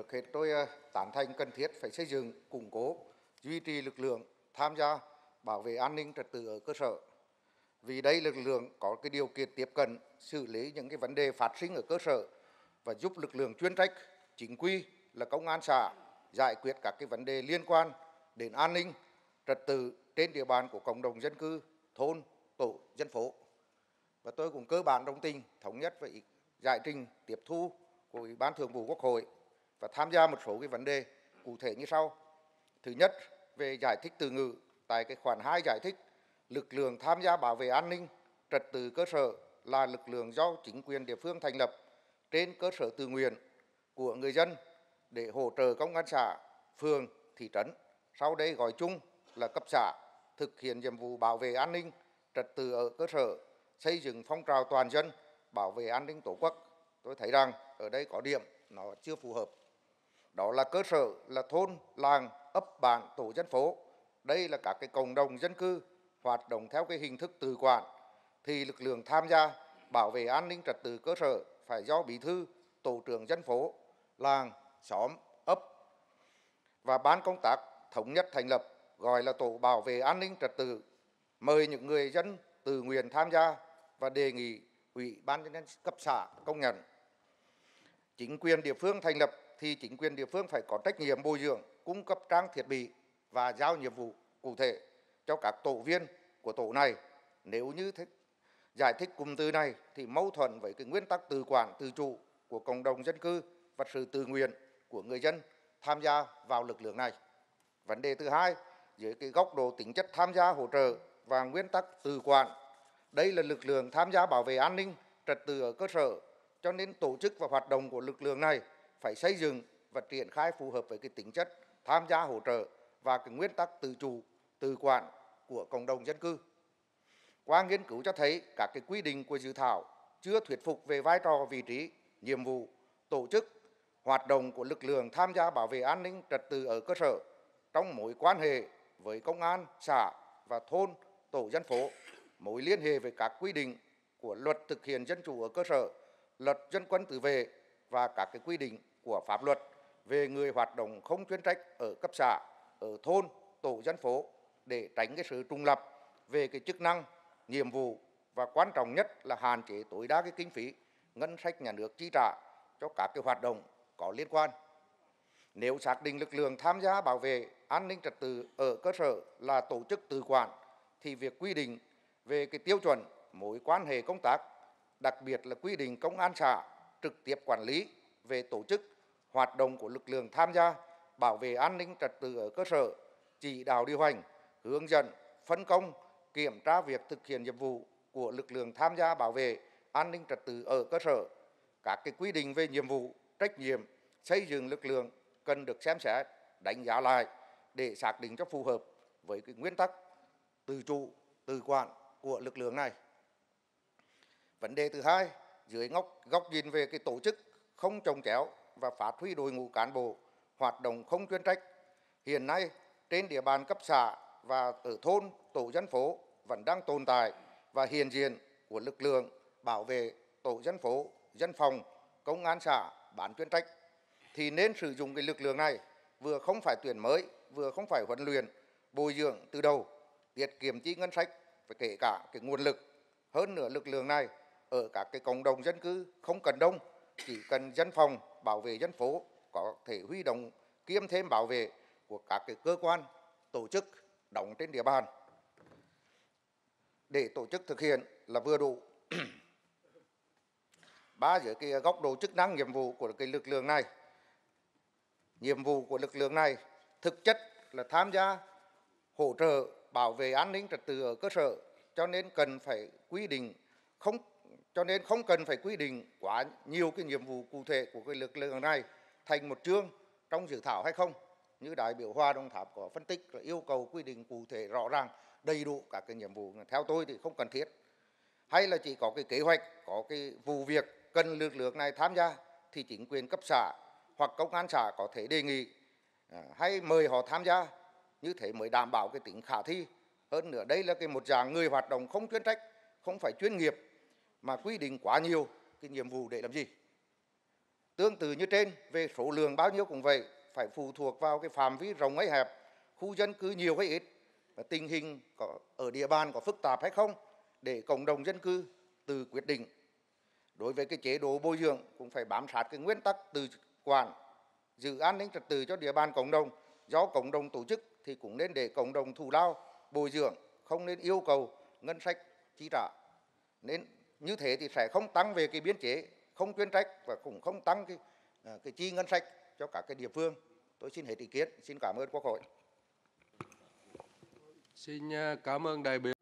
Trước hết tôi tán thành cần thiết phải xây dựng, củng cố, duy trì lực lượng tham gia bảo vệ an ninh trật tự ở cơ sở. Vì đây lực lượng có cái điều kiện tiếp cận, xử lý những cái vấn đề phát sinh ở cơ sở và giúp lực lượng chuyên trách, chính quy là công an xã giải quyết các cái vấn đề liên quan đến an ninh trật tự trên địa bàn của cộng đồng dân cư, thôn, tổ, dân phố. Và tôi cũng cơ bản đồng tình, thống nhất với giải trình tiếp thu của Ủy ban Thường vụ Quốc hội và tham gia một số cái vấn đề cụ thể như sau. Thứ nhất, về giải thích từ ngữ tại cái khoản 2 giải thích lực lượng tham gia bảo vệ an ninh trật tự cơ sở là lực lượng do chính quyền địa phương thành lập trên cơ sở tự nguyện của người dân để hỗ trợ công an xã, phường, thị trấn, sau đây gọi chung là cấp xã, thực hiện nhiệm vụ bảo vệ an ninh trật tự ở cơ sở, xây dựng phong trào toàn dân bảo vệ an ninh Tổ quốc. Tôi thấy rằng ở đây có điểm nó chưa phù hợp. Đó là cơ sở là thôn, làng, ấp, bản, tổ dân phố. Đây là các cái cộng đồng dân cư hoạt động theo cái hình thức tự quản thì lực lượng tham gia bảo vệ an ninh trật tự cơ sở phải do bí thư, tổ trưởng dân phố, làng, xóm, ấp và ban công tác thống nhất thành lập gọi là tổ bảo vệ an ninh trật tự, mời những người dân tự nguyện tham gia và đề nghị Ủy ban nhân dân cấp xã công nhận. Chính quyền địa phương thành lập thì chính quyền địa phương phải có trách nhiệm bồi dưỡng, cung cấp trang thiết bị và giao nhiệm vụ cụ thể cho các tổ viên của tổ này. Nếu như giải thích cụm từ này thì mâu thuẫn với cái nguyên tắc tự quản tự chủ của cộng đồng dân cư và sự tự nguyện của người dân tham gia vào lực lượng này. Vấn đề thứ hai, dưới cái góc độ tính chất tham gia hỗ trợ và nguyên tắc tự quản, đây là lực lượng tham gia bảo vệ an ninh trật tự ở cơ sở, cho nên tổ chức và hoạt động của lực lượng này phải xây dựng và triển khai phù hợp với cái tính chất tham gia hỗ trợ và cái nguyên tắc tự chủ, tự quản của cộng đồng dân cư. Qua nghiên cứu cho thấy các cái quy định của dự thảo chưa thuyết phục về vai trò, vị trí, nhiệm vụ, tổ chức, hoạt động của lực lượng tham gia bảo vệ an ninh trật tự ở cơ sở trong mối quan hệ với công an, xã và thôn, tổ dân phố, mối liên hệ với các quy định của luật thực hiện dân chủ ở cơ sở, luật dân quân tự vệ và các cái quy định của pháp luật về người hoạt động không chuyên trách ở cấp xã, ở thôn, tổ dân phố để tránh cái sự trùng lập về cái chức năng, nhiệm vụ và quan trọng nhất là hạn chế tối đa cái kinh phí ngân sách nhà nước chi trả cho các cái hoạt động có liên quan. Nếu xác định lực lượng tham gia bảo vệ an ninh trật tự ở cơ sở là tổ chức tự quản thì việc quy định về cái tiêu chuẩn mối quan hệ công tác, đặc biệt là quy định công an xã trực tiếp quản lý về tổ chức hoạt động của lực lượng tham gia bảo vệ an ninh trật tự ở cơ sở, chỉ đạo điều hành, hướng dẫn, phân công, kiểm tra việc thực hiện nhiệm vụ của lực lượng tham gia bảo vệ an ninh trật tự ở cơ sở. Các cái quy định về nhiệm vụ, trách nhiệm, xây dựng lực lượng cần được xem xét, đánh giá lại để xác định cho phù hợp với cái nguyên tắc tự chủ, tự quản của lực lượng này. Vấn đề thứ hai, dưới góc nhìn về cái tổ chức không chồng chéo và phát huy đội ngũ cán bộ hoạt động không chuyên trách, hiện nay trên địa bàn cấp xã và ở thôn, tổ dân phố vẫn đang tồn tại và hiện diện của lực lượng bảo vệ tổ dân phố, dân phòng, công an xã bán chuyên trách thì nên sử dụng cái lực lượng này, vừa không phải tuyển mới, vừa không phải huấn luyện, bồi dưỡng từ đầu, tiết kiệm chi ngân sách và kể cả cái nguồn lực. Hơn nữa lực lượng này ở các cái cộng đồng dân cư không cần đông, chỉ cần dân phòng, bảo vệ dân phố có thể huy động kiêm thêm bảo vệ của các cái cơ quan, tổ chức đóng trên địa bàn để tổ chức thực hiện là vừa đủ. Ba, dưới cái góc độ chức năng nhiệm vụ của cái lực lượng này, nhiệm vụ của lực lượng này thực chất là tham gia hỗ trợ bảo vệ an ninh trật tự ở cơ sở, cho nên không cần phải quy định quá nhiều cái nhiệm vụ cụ thể của cái lực lượng này thành một chương trong dự thảo hay không. Như đại biểu Hoa Đồng Tháp có phân tích là yêu cầu quy định cụ thể rõ ràng đầy đủ các cái nhiệm vụ, theo tôi thì không cần thiết. Hay là chỉ có cái kế hoạch, có cái vụ việc cần lực lượng này tham gia thì chính quyền cấp xã hoặc công an xã có thể đề nghị hay mời họ tham gia, như thế mới đảm bảo cái tính khả thi. Hơn nữa đây là cái một dạng người hoạt động không chuyên trách, không phải chuyên nghiệp mà quy định quá nhiều cái nhiệm vụ để làm gì. Tương tự như trên, về số lượng bao nhiêu cũng vậy, phải phụ thuộc vào cái phạm vi rộng hay hẹp, khu dân cư nhiều hay ít, và tình hình ở địa bàn có phức tạp hay không để cộng đồng dân cư tự quyết định. Đối với cái chế độ bồi dưỡng cũng phải bám sát cái nguyên tắc tự quản, giữ an ninh trật tự cho địa bàn cộng đồng, do cộng đồng tổ chức thì cũng nên để cộng đồng thù lao bồi dưỡng, không nên yêu cầu ngân sách chi trả. Nên như thế thì sẽ không tăng về cái biên chế, không chuyên trách và cũng không tăng cái chi ngân sách cho các cái địa phương. Tôi xin hết ý kiến, xin cảm ơn Quốc hội. Xin cảm ơn đại biểu.